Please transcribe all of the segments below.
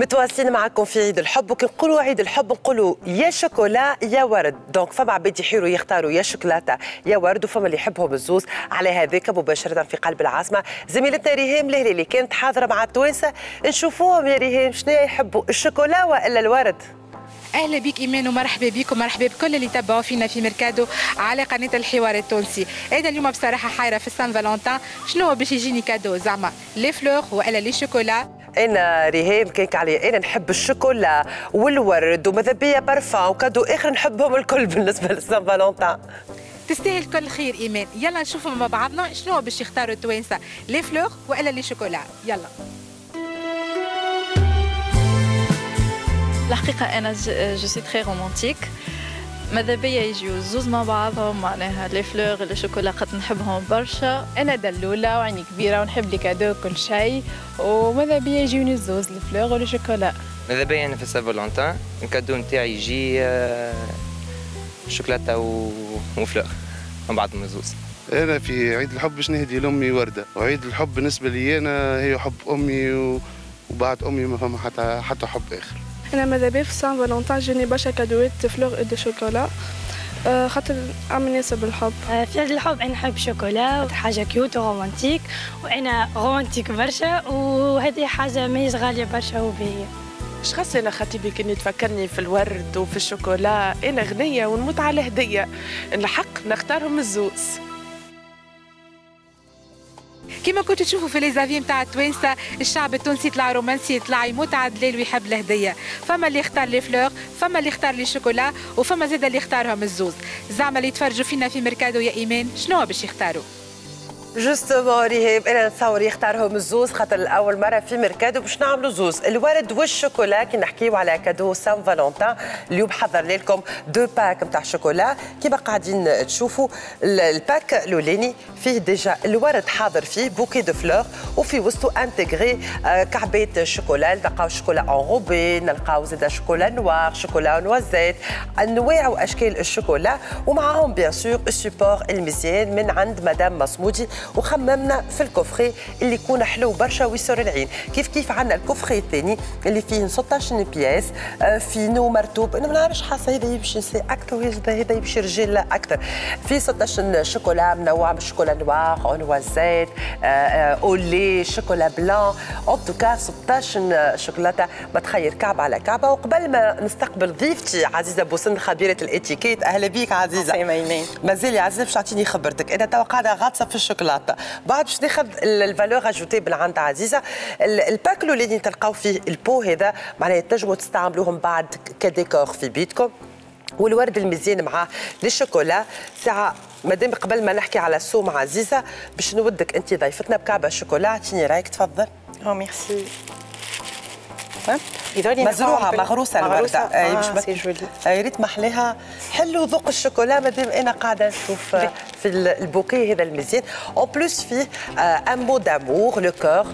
متواصلين معكم في عيد الحب، وكنقولوا عيد الحب نقولوا يا شوكولا يا ورد. دونك فما عباد يحيروا يختاروا يا شوكولاته يا ورد، وفما اللي يحبهم الزوز. على هذاك مباشره في قلب العاصمه زميلتنا ريهام الهلالي اللي كانت حاضره مع التوانسه، نشوفوهم يا ريهام شنو يحبوا، الشوكولا والا الورد؟ اهلا بك ايمان ومرحبا بك ومرحبا بكل اللي تبعوا فينا في ميركادو على قناه الحوار التونسي. انا اليوم بصراحه حايره في سان فالونتان، شنو باش يجيني كادو، زعما لي فلوغ ولا لي شوكولا؟ انا ريهام كيك علي، انا نحب الشوكولا والورد وماذا بيا بارفان وكادو اخر، نحبهم الكل بالنسبه لسان فالونتان. تستاهل كل خير ايمان، يلا نشوفوا مع بعضنا شنو باش يختاروا التوانسه، لي فلوغ ولا لي شوكولا؟ يلا. الحقيقة أنا جو سي تخي رومانتيك، ماذا بيا يجيو الزوز مع بعضهم، معناها لي فلوغ لي شوكولا خاطر نحبهم برشا. أنا دلولة وعيني كبيرة ونحب لي كادو كل شيء، وماذا بيا يجيوني الزوز لي فلوغ ولي شوكولا. ماذا بيا أنا في سان فالونتان الكادو نتاعي يجي شوكولاتة وفلوغ مع بعضهم الزوز. أنا في عيد الحب باش نهدي لأمي وردة، وعيد الحب بالنسبة لي أنا هي حب أمي، وبعد أمي ما فما حتى حب آخر. أنا ماذا بيا في سان فالونتان جاني برشا كادوات فلوغ دو شوكولا خاطر مناسب الحب. في عيد الحب أنا نحب شوكولا، حاجة كيوت ورومانتيك، وأنا رومانتيك برشا، وهذه حاجة ماهيش غالية برشا وباهية. إيش خاص أنا خطيبي كان تفكرني في الورد وفي الشوكولا، أنا غنية ونموت على هدية، الحق نختارهم الزوز. كما كنتوا تشوفوا في ليزافي نتاع التوانسه، الشعب التونسي طلع رومانسي، طلع يموت على الدلال ويحب الهديه، فما اللي اختار لي فلوغ، فما اللي اختار لي شوكولا، وفما زاد اللي اختارهم الزوز. زعما اللي يتفرجوا فينا في ميركادو يا ايمان شنو باش يختاروا؟ جوستومون ريهام انا نتصور يختارهم الزوز، خاطر اول مره في ميركادو باش نعملوا زوز، الورد والشوكولا. كي نحكيو على كادو سان فالونتان اليوم حضر لكم دو باك نتاع شوكولا، كيما قاعدين تشوفوا الباك الاولاني فيه ديجا الورد حاضر، فيه بوكي دو فلور، وفي وسطو انتيغري كعبات شوكولا، نلقاو شوكولا انغوبي، نلقاو زاده شوكولا نوار، شوكولا نوازيت، انواع واشكال الشوكولا، ومعاهم بيان سور السيبور المزيان من عند مدام مسمودي. وخممنا في الكوفخي اللي يكون حلو برشا ويسر العين، كيف عندنا الكوفخي الثاني اللي فيه 16 بياس، فينو مرتوب، انا ما نعرفش حاسه هذا يمشي نساء اكثر وهذا يمشي رجال اكثر، في 16 شوكولا منوع بالشوكولا نوار، اونوازيت، اولي، شوكولا بلان، اون توكا 16 شوكولاته ما تخير كعبه على كعبه. وقبل ما نستقبل ضيفتي عزيزه بوسند خبيره الاتيكيت، اهلا بيك عزيزه. مازال يا عزيزه باش تعطيني خبرتك، انا توا قاعده غاطسه في الشوكولا، بعد باش ناخذ الفالور اجوتي من عند عزيزه. الباكلو اللي تلقاو فيه البو هذا معناها تنجموا تستعملوهم بعد كديكور في بيتكم، والورد المزيان معاه للشوكولا. ساعه مادام قبل ما نحكي على السوم عزيزه باش نودك انت ضيفتنا بكعبه شوكولا، اعطيني رايك تفضل. ميرسي. مزروعه مغروسه الورده، يا ريت محلاها. حلو ذوق الشوكولا مادام انا قاعده نشوف في البوكي هذا المزيان، اون بلوس فيه ان مو دامور لو كور،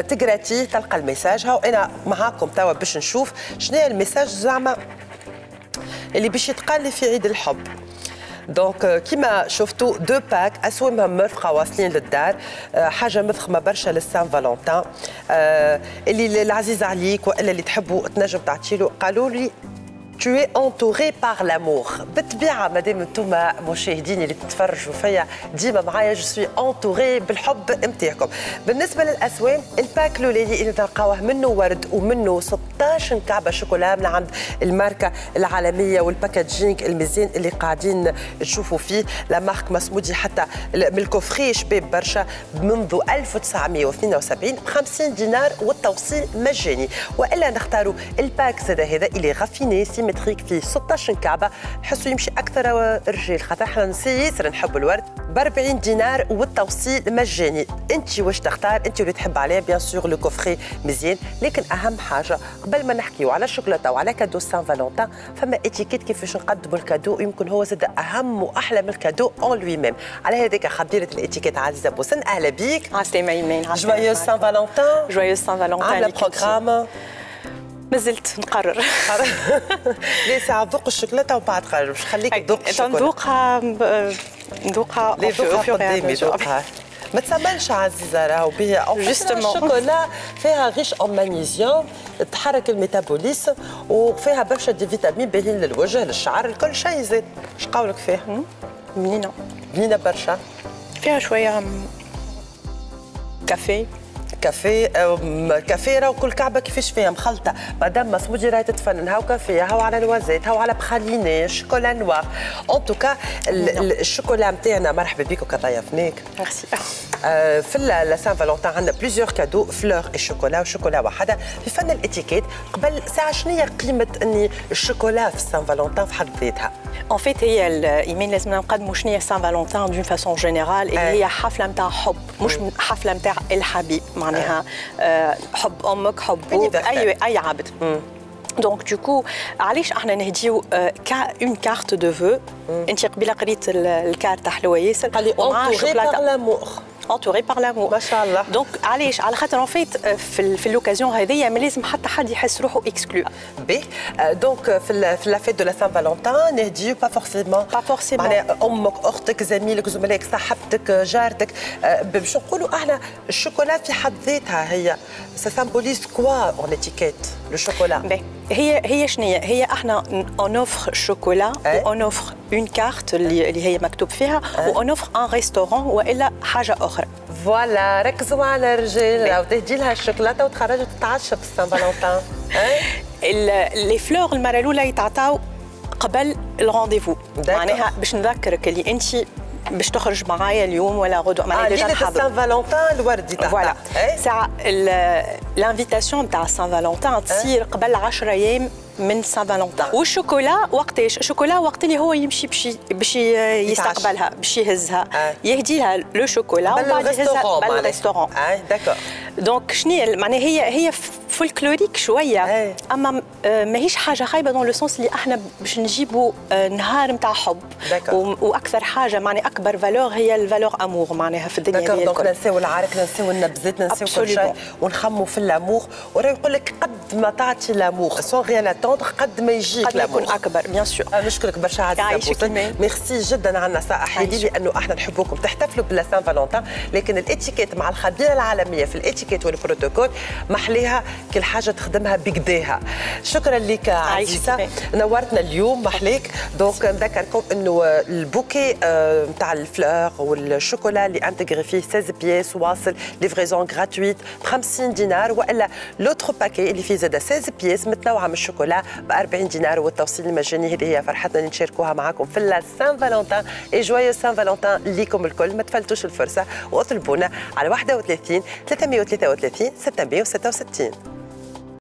تقراتيه تلقى الميساج. ها وانا معاكم توا باش نشوف شنو هي الميساج زعما اللي باش يتقال لي في عيد الحب. دونك كيما شفتوا دو باك اسومهم مرفقه واصلين للدار، حاجه مفخمه برشا للسان فالونتان. اللي العزيز عليك والا اللي تحبوا تنجم تعطيله، قالوا لي tu es entouré par l'amour. بالطبيعه مادام انتم مشاهدين اللي تتفرجوا فيا ديما معايا جو سوي انتوري بالحب نتاعكم. بالنسبه للاسوان الباك الاولاني اللي تلقاوه منه ورد ومنه 16 كعبه شوكولا من عند الماركه العالميه، والباكاجينج المزيان اللي قاعدين تشوفوا فيه لا مارك مسمودي، حتى من الكوفخي شباب برشا منذ 1972 ب 50 دينار والتوصيل مجاني. والا نختاروا الباك زاد هذا اللي غفيني متريك فيه 16 كعبه، حسوا يمشي اكثر الرجال خاطر احنا نسي ياسر نحب الورد، ب 40 دينار والتوصيل مجاني. انت واش تختار انت واللي تحب عليه؟ بيان سور لو كوفري مزيان، لكن اهم حاجه قبل ما نحكيو على الشوكولاته وعلى كادو سان فالونتان فما اتيكيت كيفاش نقدموا الكادو، يمكن هو زاد اهم واحلى من الكادو اون لوي ميم. على هذيك خبيره الاتيكيت عزيزه بوسن، اهلا بيك. عسلامه يمين. جويوز سان فالونتان. جويوز سان فالونتان. على البروغرام مازلت نقرر. ليه ساعة ذوق الشوكولاتة وبعد قرر، باش نخليك تذوق الشوكولاتة. ندوقها قدامي، ذوقها ما تسمنش عزيزه راهو بيا او الشوكولا فيها غيش او مغنيسيوم تحرك الميتابوليزم وفيها برشا دي فيتامين باهين للوجه للشعر الكل شيء زاد. اش قولك فيها؟ بنينه بنينه برشا، فيها شويه كافي كافيه راه كل كعبه كيفاش فيها مخلطه، مادام مسعودي راهي تتفنن، هاو كافيه هاو على نوازيت هاو على بخاليني شوكولا نوار، اون توكا الشوكولا نتاعنا مرحبا بيك وكضيفناك. ميرسي. في لا سان فالونتان عندنا بليزيور كادو فلور الشوكولا وشوكولا وحده في فن الاتيكيت، قبل ساعه شنو هي قيمه اني الشوكولا في سان فالونتان في حد ذاتها؟ اون فيت هي ايمين لازمنا نقدموا شنو هي سان فالونتان دون فاسون جينيرال اللي هي حفله نتاع حب، مش حفله نتاع الحبيب. معناها حب امك حب بوك اي عبد. دونك دوكو علاش احنا نهديو اون كارت دو فو. انت قبيله قريت الكارت حلوه ياسر مع شوكولاته انتوري باغ لامور ما شاء الله. دونك علاش؟ على خاطر اون فيت في لوكازيون هذيا ما لازم حتى حد يحس روحه اكسكلو. باهي دونك في لا فيت دو لا سان فالونتان نهديو با فورسيمون معناها امك اختك زميلك زملائك صاحبتك جارتك. باش نقولوا احنا الشوكولا في حد ذاتها هي سامبوليز كوا اون اتيكيت لو شوكولا. باهي هي شنيا؟ هي احنا اون اوفر شوكولا اون اوفر اون كارت اللي هي مكتوب فيها واون اوفر ان ريستورون والا حاجه اخرى. فوالا ركزوا على الرجال وتهدي لها الشوكولاته وتخرجوا تتعشى في السان فالونتان. لي فلور المره الاولى يتعطاو قبل الرونديفو، معناها باش نذكرك اللي انت باش تخرج معايا اليوم ولا غدوه معناها ديجا ليله السان فالونتان الورد يتعطى. فوالا ساعه الانفيتاسيون تاع السان فالونتان تصير قبل 10 ايام من سان فالونتان. والشوكولا وقتاش؟ الشوكولا وقت اللي هو يمشي باش يستقبلها باش يهزها يهديها لو شوكولا وبعد يهزها بالريستورون. داكور. دونك شنو معناها هي فولكلوريك شويه اما ماهيش حاجه خايبه دون لو سونس اللي احنا باش نجيبوا نهار نتاع حب. واكثر حاجه معناها اكبر فالور هي الفالور امور معناها في الدنيا. داكور. دونك ننساو العارك ننساو النبزات ننساو كل شيء ونخموا في الامور. وراه يقول لك قد ما تعطي الامور سون غير قد ما يجيك قد يكون اكبر بيان سور. نشكرك برشا عزيزتي، ميرسي جدا على النصائح هذه لانه احنا نحبوكم تحتفلوا بلا سان فالونتان، لكن الاتيكيت مع الخبيره العالميه في الاتيكيت والبروتوكول محليها كل حاجه تخدمها بكداها. شكرا لك عزيزه نورتنا اليوم محليك. دونك نذكركم انه البوكي نتاع الفلور والشوكولا اللي انتغري فيه 16 بياس واصل ليفريزون غراتويت ب 50 دينار والا لوتر باكي اللي فيه زاد 16 بياس متنوعه من الشوكولا ب 40 دينار والتوصيل المجاني. هذه هي فرحتنا اللي نشاركوها معاكم في لا سان فالونتان. اي جويو سان فالونتان ليكم الكل، ما تفلتوش الفرصه واطلبونا على 31 333 666.